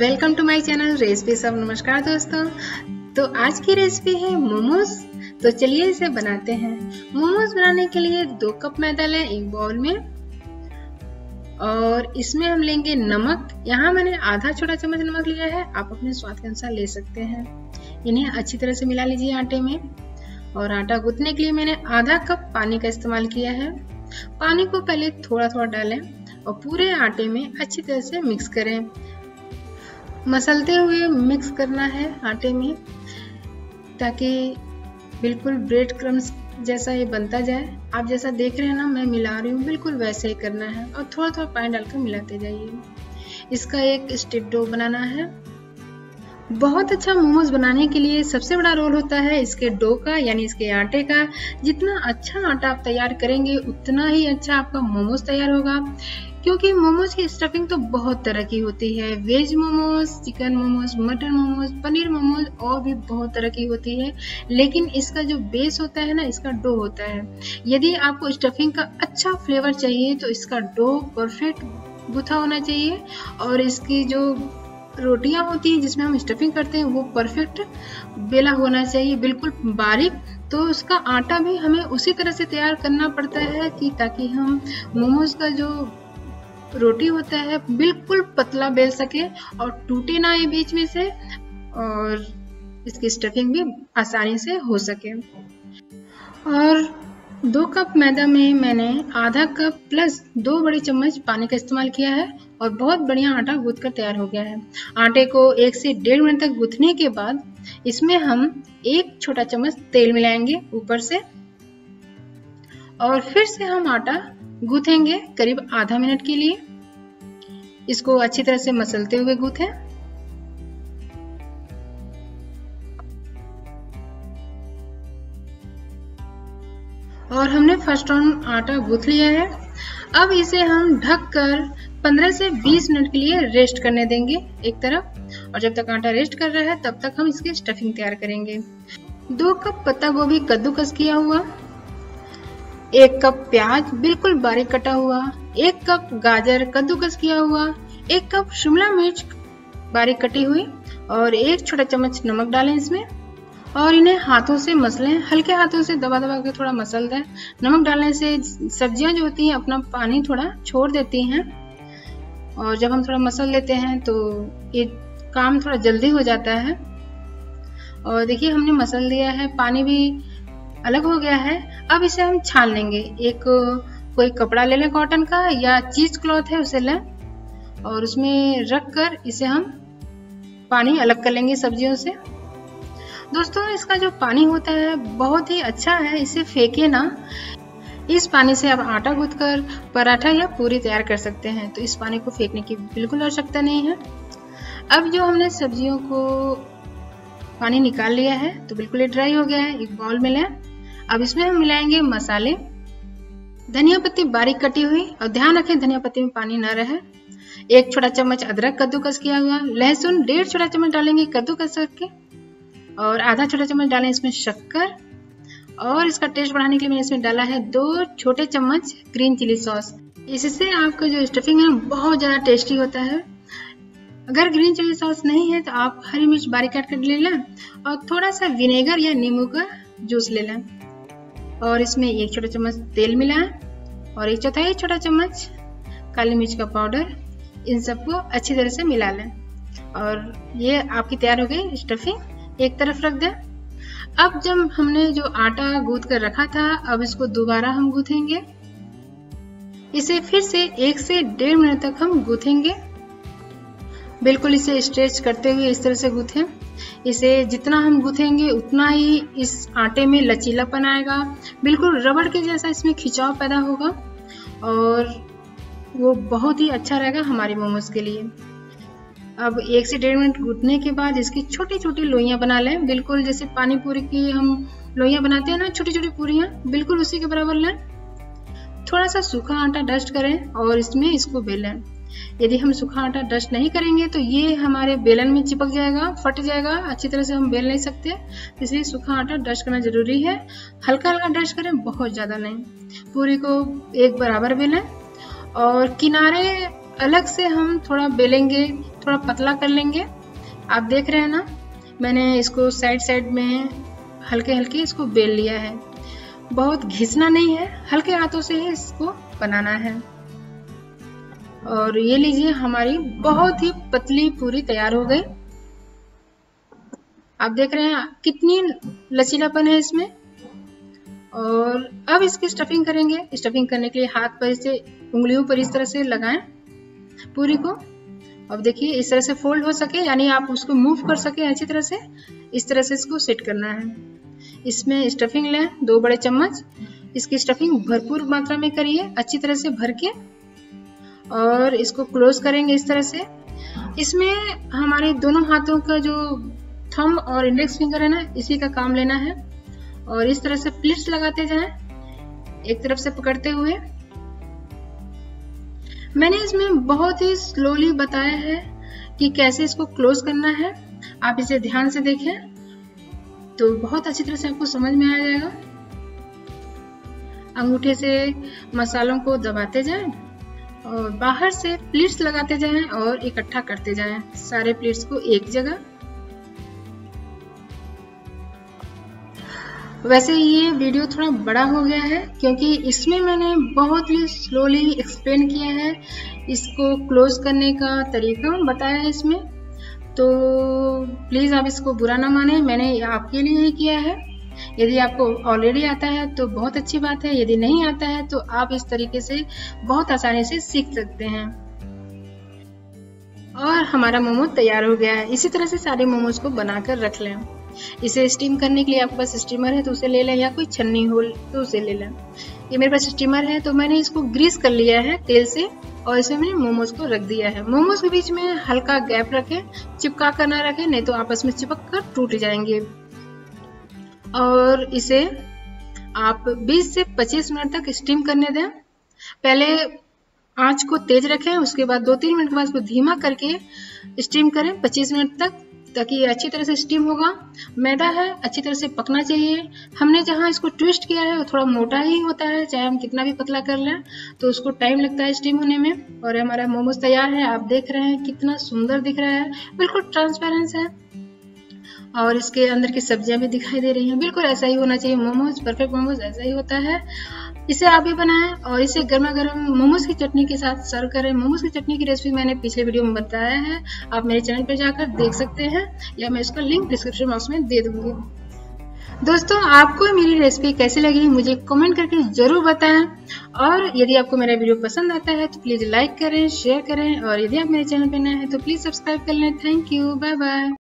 Welcome to my channel recipe सब। नमस्कार दोस्तों, तो आज की रेसिपी है मोमोज। तो चलिए इसे बनाते हैं। मोमोज बनाने के लिए 2 कप मैदा लें एक बाउल में, और इसमें हम लेंगे नमक। यहाँ मैंने आधा छोटा चम्मच नमक लिया है, आप अपने स्वाद के अनुसार ले सकते हैं। इन्हें अच्छी तरह से मिला लीजिए आटे में। और आटा गूंथने के लिए मैंने आधा कप पानी का इस्तेमाल किया है। पानी को पहले थोड़ा थोड़ा डालें और पूरे आटे में अच्छी तरह से मिक्स करें। मसलते हुए मिक्स करना है आटे में, ताकि बिल्कुल ब्रेड क्रम्स जैसा ये बनता जाए। आप जैसा देख रहे हैं ना, मैं मिला रही हूँ, बिल्कुल वैसे ही करना है। और थोड़ा थोड़ा पानी डालकर मिलाते जाइए। इसका एक स्टिफ डो बनाना है। बहुत अच्छा मोमोज बनाने के लिए सबसे बड़ा रोल होता है इसके डो का, यानी इसके आटे का। जितना अच्छा आटा आप तैयार करेंगे, उतना ही अच्छा आपका मोमोज तैयार होगा। क्योंकि मोमोज की स्टफिंग तो बहुत तरह की होती है। Veg momos, chicken momos, mutton momos, paneer momos और भी बहुत तरह की होती है। लेकिन इसका जो बेस होता है ना, इसका डो होता है। यदि आपको स्टफिंग का अच्छा फ्लेवर चाहिए तो इसका डो परफेक्ट गूथा होना चाहिए। और इसकी जो रोटियां होती हैं जिसमें हम स्टफिंग करते हैं, वो परफेक्ट बेला होना चाहिए, बिल्कुल बारीक। तो उसका आटा भी हमें उसी तरह से तैयार करना पड़ता है कि ताकि हम मोमोज का जो रोटी होता है बिल्कुल पतला बेल सके और टूटे ना ये बीच में से, और इसकी स्टफिंग भी आसानी से हो सके। और 2 कप मैदा में मैंने आधा कप प्लस 2 बड़े चम्मच पानी का इस्तेमाल किया है। और बहुत बढ़िया आटा गूंथ कर तैयार हो गया है। आटे को 1 से 1.5 मिनट तक गूंथने के बाद इसमें हम 1 छोटा चम्मच तेल मिलाएंगे ऊपर से, और फिर से हम आटा गूंथेंगे करीब आधा मिनट के लिए। इसको अच्छी तरह से मसलते हुए गूंथें। और हमने फर्स्ट राउंड आटा गूंथ लिया है। अब इसे हम ढककर 15 से 20 मिनट के लिए रेस्ट करने देंगे एक तरफ। और जब तक आटा रेस्ट कर रहा है, तब तक हम इसकी स्टफिंग तैयार करेंगे। 2 कप पत्ता गोभी कद्दूकस किया हुआ, 1 कप प्याज बिल्कुल बारीक कटा हुआ, 1 कप गाजर कद्दूकस किया हुआ, 1 कप शिमला मिर्च बारीक कटी हुई, और 1 छोटा चम्मच नमक डालें इसमें। और इन्हें हाथों से मसलें, हल्के हाथों से दबा दबा के थोड़ा मसल दें। नमक डालने से सब्जियां जो होती हैं अपना पानी थोड़ा छोड़ देती हैं, और जब हम थोड़ा मसल लेते हैं तो ये काम थोड़ा जल्दी हो जाता है। और देखिए हमने मसल दिया है, पानी भी अलग हो गया है। अब इसे हम छान लेंगे। एक कोई कपड़ा ले लें, कॉटन का या चीज क्लॉथ है उसे लें, और उसमें रख कर इसे हम पानी अलग कर लेंगे सब्जियों से। दोस्तों, इसका जो पानी होता है बहुत ही अच्छा है, इसे फेंके ना। इस पानी से आप आटा गूंथ कर पराठा या पूरी तैयार कर सकते हैं, तो इस पानी को फेंकने की बिल्कुल आवश्यकता नहीं है। अब जो हमने सब्जियों को पानी निकाल लिया है, तो बिल्कुल ड्राई हो गया है, एक बाउल में लें। अब इसमें हम मिलाएंगे मसाले। धनिया पत्ती बारीक कटी हुई, और ध्यान रखें धनिया पत्ती में पानी न रहे। 1 छोटा चम्मच अदरक कद्दूकस किया हुआ, लहसुन 1.5 छोटा चम्मच डालेंगे कद्दूकस करके, और आधा छोटा चम्मच डालें इसमें शक्कर। और इसका टेस्ट बढ़ाने के लिए मैंने इसमें डाला है 2 छोटे चम्मच ग्रीन चिली सॉस। इससे आपका जो स्टफिंग है बहुत ज़्यादा टेस्टी होता है। अगर ग्रीन चिली सॉस नहीं है तो आप हरी मिर्च बारीक काट कर ले लें, और थोड़ा सा विनेगर या नींबू का जूस ले लें। और इसमें 1 छोटा चम्मच तेल मिलाएं, और 1/4 छोटा चम्मच काली मिर्च का पाउडर। इन सबको अच्छी तरह से मिला लें। और ये आपकी तैयार हो गई स्टफिंग, एक तरफ रख दें। अब जब हमने जो आटा गूंथ कर रखा था, अब इसको दोबारा हम गूंथेंगे। इसे फिर से 1 से 1.5 मिनट तक हम गूंथेंगे। बिल्कुल इसे स्ट्रेच करते हुए इस तरह से गूंथें। इसे जितना हम गूंथेंगे उतना ही इस आटे में लचीलापन आएगा, बिल्कुल रबड़ के जैसा इसमें खिंचाव पैदा होगा, और वो बहुत ही अच्छा रहेगा हमारे मोमोज के लिए। अब 1 से 1.5 मिनट गूंथने के बाद इसकी छोटी छोटी लोइयां बना लें, बिल्कुल जैसे पानी पूरी की हम लोइयां बनाते हैं ना, छोटी छोटी पूरियां, बिल्कुल उसी के बराबर लें। थोड़ा सा सूखा आटा डस्ट करें और इसमें इसको बेलें। यदि हम सूखा आटा डस्ट नहीं करेंगे तो ये हमारे बेलन में चिपक जाएगा, फट जाएगा, अच्छी तरह से हम बेल नहीं सकते। इसलिए सूखा आटा डस्ट करना जरूरी है। हल्का हल्का डस्ट करें, बहुत ज़्यादा नहीं। पूरी को एक बराबर बेलें, और किनारे अलग से हम थोड़ा बेलेंगे थोड़ा पतला कर लेंगे। आप देख रहे हैं ना, मैंने इसको साइड साइड में हल्के हल्के इसको बेल लिया है। बहुत घिसना नहीं है, हल्के हाथों से ही इसको बनाना है। और ये लीजिए, हमारी बहुत ही पतली पूरी तैयार हो गई। आप देख रहे हैं कितनी लचीलापन है इसमें। और अब इसकी स्टफिंग करेंगे। स्टफिंग करने के लिए हाथ पर से उंगलियों पर इस तरह से लगाएं पूरी को। अब देखिए इस तरह से फोल्ड हो सके, यानी आप उसको मूव कर सके अच्छी तरह से। इस तरह से इसको सेट करना है। इसमें स्टफिंग लें 2 बड़े चम्मच। इसकी स्टफिंग भरपूर मात्रा में करिए, अच्छी तरह से भर के। और इसको क्लोज करेंगे इस तरह से। इसमें हमारे दोनों हाथों का जो थंब और इंडेक्स फिंगर है ना, इसी का काम लेना है। और इस तरह से प्लीट्स लगाते जाएं, एक तरफ से पकड़ते हुए। मैंने इसमें बहुत ही स्लोली बताया है कि कैसे इसको क्लोज करना है। आप इसे ध्यान से देखें तो बहुत अच्छी तरह से आपको समझ में आ जाएगा। अंगूठे से मसालों को दबाते जाएं और बाहर से प्लीट्स लगाते जाएं और इकट्ठा करते जाएं सारे प्लीट्स को एक जगह। वैसे ये वीडियो थोड़ा बड़ा हो गया है क्योंकि इसमें मैंने बहुत ही स्लोली एक्सप्लेन किया है, इसको क्लोज करने का तरीका बताया है इसमें। तो प्लीज़ आप इसको बुरा ना माने, मैंने आपके लिए ही किया है। यदि आपको ऑलरेडी आता है तो बहुत अच्छी बात है, यदि नहीं आता है तो आप इस तरीके से बहुत आसानी से सीख सकते हैं। और हमारा मोमो तैयार हो गया है। इसी तरह से सारे मोमोज को बनाकर रख लें। इसे स्टीम करने के लिए आपके पास स्टीमर है तो उसे ले लें, या कोई छन्नी हो तो उसे ले लें। ये मेरे पास स्टीमर है तो मैंने इसको ग्रीस कर लिया है तेल से और इसमें मैंने मोमोज को रख दिया है। मोमोज के बीच में हल्का गैप रखें, चिपका कर ना रखें, नहीं तो आपस में चिपक कर टूट जाएंगे। और इसे आप 20 से 25 मिनट तक स्टीम करने दें। पहले आंच को तेज रखें, उसके बाद 2-3 मिनट के बाद इसको धीमा करके स्टीम करें 25 मिनट तक, ताकि अच्छी तरह से स्टीम होगा। मैदा है, अच्छी तरह से पकना चाहिए। हमने जहां इसको ट्विस्ट किया है वो थोड़ा मोटा ही होता है, चाहे हम कितना भी पतला कर लें तो उसको टाइम लगता है स्टीम होने में। और हमारा मोमोज तैयार है। आप देख रहे हैं कितना सुंदर दिख रहा है, बिल्कुल ट्रांसपेरेंस है। और इसके अंदर की सब्जियां भी दिखाई दे रही हैं। बिल्कुल ऐसा ही होना चाहिए मोमोज, परफेक्ट मोमोज ऐसा ही होता है। इसे आप भी बनाएं और इसे गर्मा गर्म मोमोज की चटनी के साथ सर्व करें। मोमोज की चटनी की रेसिपी मैंने पिछले वीडियो में बताया है, आप मेरे चैनल पर जाकर देख सकते हैं, या मैं इसका लिंक डिस्क्रिप्शन बॉक्स में दे दूंगी। दोस्तों, आपको मेरी रेसिपी कैसी लगी मुझे कमेंट करके जरूर बताएं। और यदि आपको मेरा वीडियो पसंद आता है तो प्लीज़ लाइक करें, शेयर करें। और यदि आप मेरे चैनल पर नए हैं तो प्लीज़ सब्सक्राइब कर लें। Thank you, bye bye.